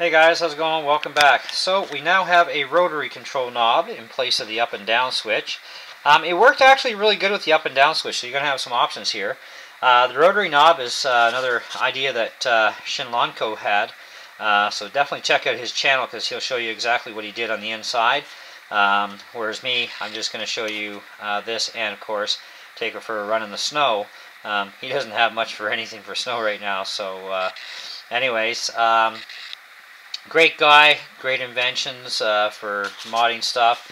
Hey guys, how's it going? Welcome back. So we now have a rotary control knob in place of the up and down switch. It worked actually really good with the up and down switch, so you're going to have some options here. The rotary knob is another idea that Shinlonco had, so definitely check out his channel because he'll show you exactly what he did on the inside. Whereas me, I'm just going to show you this and, of course, take it for a run in the snow. He doesn't have much for anything for snow right now, so anyways... Great guy, great inventions for modding stuff.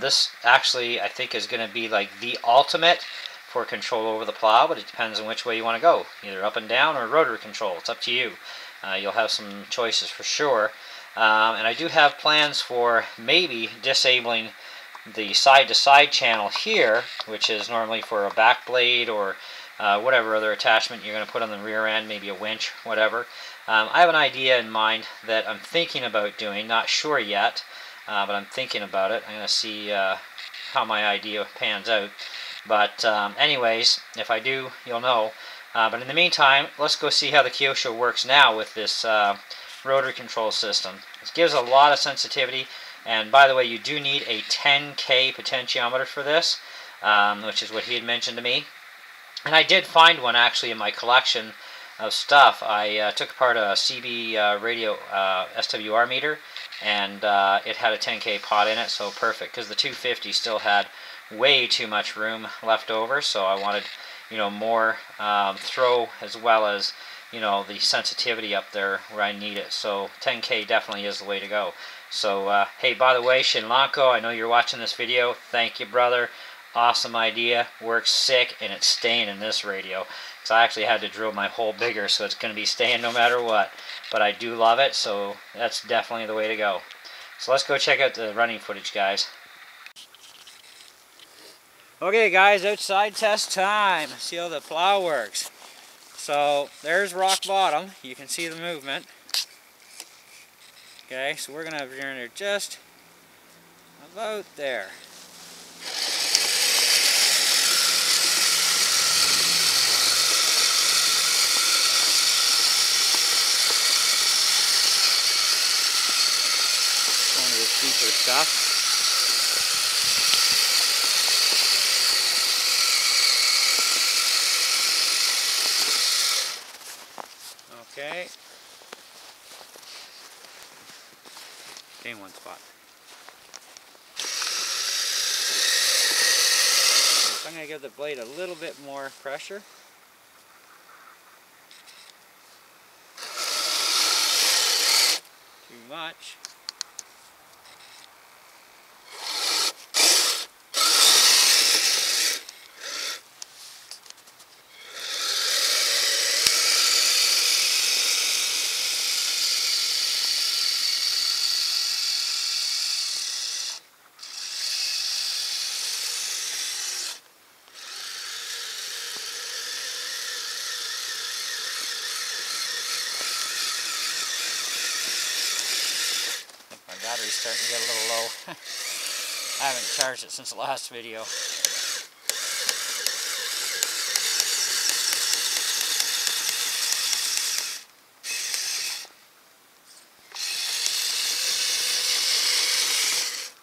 This actually, I think, is going to be like the ultimate for control over the plow, but it depends on which way you want to go, either up and down or rotary control. It's up to you. You'll have some choices for sure. And I do have plans for maybe disabling the side-to-side channel here, which is normally for a back blade or whatever other attachment you're going to put on the rear end, maybe a winch, whatever. I have an idea in mind that I'm thinking about doing, not sure yet, but I'm thinking about it. I'm going to see how my idea pans out. But anyways, if I do, you'll know. But in the meantime, let's go see how the Kyosho works now with this rotary control system. It gives a lot of sensitivity, and by the way, you do need a 10K potentiometer for this, which is what he had mentioned to me. And I did find one actually in my collection of stuff. I took apart a CB radio SWR meter, and it had a 10K pot in it, so perfect, because the 250 still had way too much room left over, so I wanted, you know, more throw as well as, you know, the sensitivity up there where I need it, so 10K definitely is the way to go. So, hey, by the way, Shinlonco, I know you're watching this video, thank you, brother. Awesome idea, works sick, and it's staying in this radio. So I actually had to drill my hole bigger, so it's going to be staying no matter what. But I do love it, so that's definitely the way to go. So let's go check out the running footage, guys. Okay, guys, outside test time. See how the plow works. So there's rock bottom. You can see the movement. Okay, so we're going to have your under just about there. Deeper stuff. Okay. Stay in one spot. So I'm going to give the blade a little bit more pressure. Too much. Battery's starting to get a little low. I haven't charged it since the last video.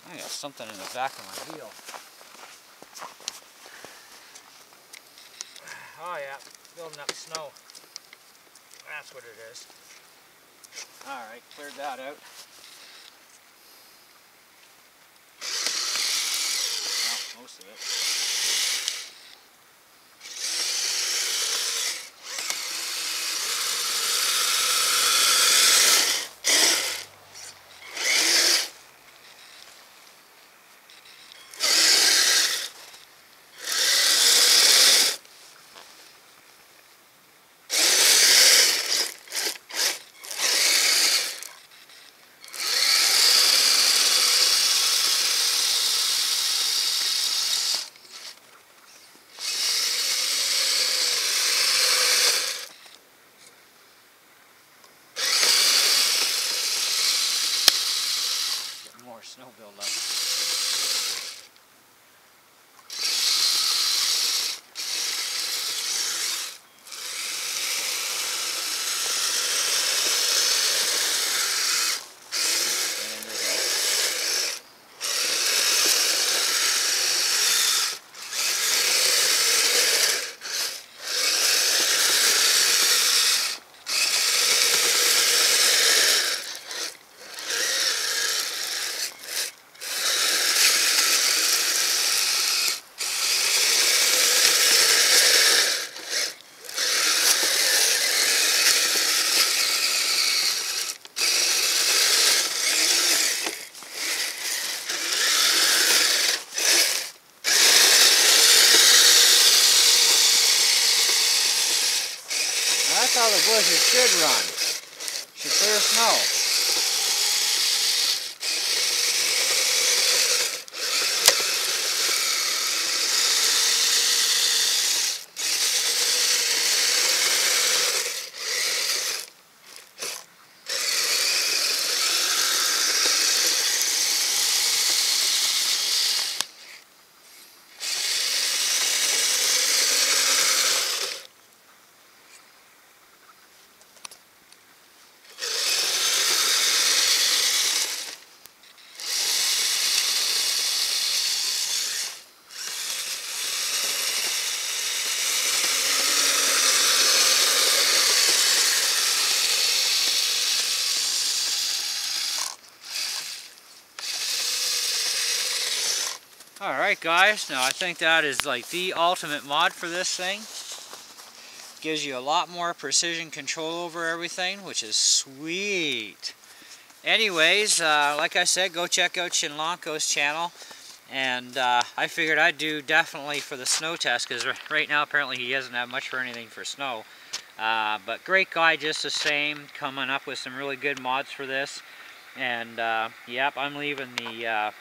I got something in the back of my heel. Oh yeah, building up snow. That's what it is. Alright, cleared that out. Most of it. Snow build up. how the Blizzard should run. Should clear snow. Alright guys, now I think that is like the ultimate mod for this thing. Gives you a lot more precision control over everything, which is sweet. Anyways, like I said, go check out Shinlonco's channel. And I figured I'd do definitely for the snow test, because right now apparently he doesn't have much for anything for snow. But great guy just the same, coming up with some really good mods for this. And yep, I'm leaving the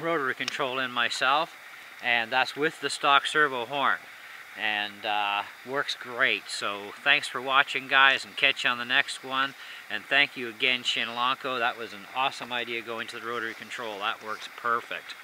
rotary control in myself, and that's with the stock servo horn, and works great. So thanks for watching guys, and catch you on the next one. And thank you again Shinlonco, that was an awesome idea going to the rotary control, that works perfect.